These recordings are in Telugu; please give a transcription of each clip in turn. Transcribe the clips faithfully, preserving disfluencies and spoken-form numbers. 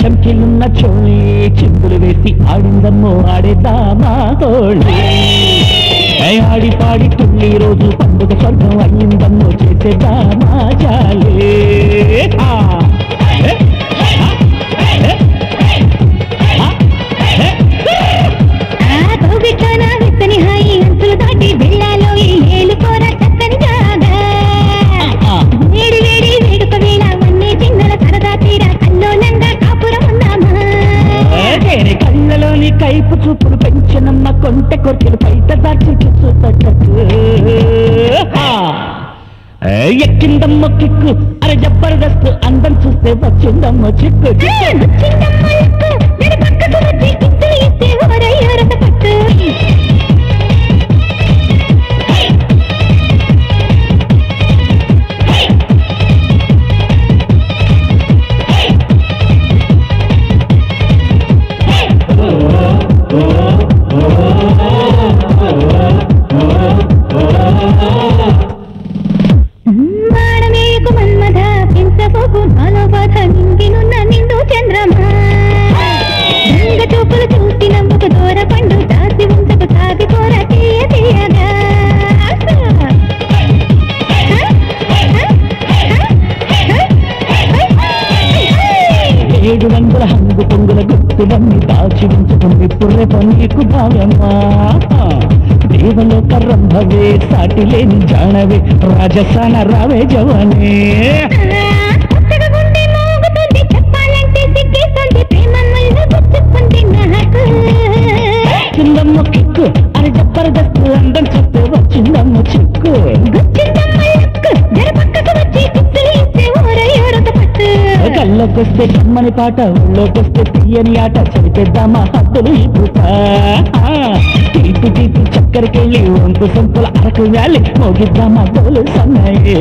చంకిలున్న చోళి చెంబులు వేసి ఆడిందమ్మో ఆడేదామా తోళి ఆడి పాడి తుమ్మి రోజు పండుగ స్వర్గం అయ్యిందమ్మో చేసేదామా జాలే కైపు చూపులు పెంచనమ్మ కొంట కొరికలు పైట దాటి చూసు తగ్గకు ఎక్కిందమ్మ కిక్కు అరే జబర్దస్త్ అందం చూస్తే వచ్చిందమ్మ చిక్కు దేవలో కర్రంభవే సాటిలేని జాణవే రాజస్థాన రావే జవనే చిందమ్మ కిక్కు అని జబర్దస్త్ అందం చూస్తే వచ్చిందమ్మ చిక్కు కళ్ళకొస్తే కమ్మని పాట ఊళ్ళోకొస్తే తీయని ఆట చదివేద్దామా హద్దులు ఇప్పుతా తీపి తీపి చక్కరికెళ్ళి వంపు సంపుల అరకు వ్యాలి మోగిద్దామా తోలు సన్నాయే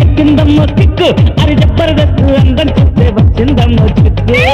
ఎక్కిందమ్మో తిక్కు అరి జబర్దస్త్ అందం చూస్తే వచ్చిందమ్మో చిక్కు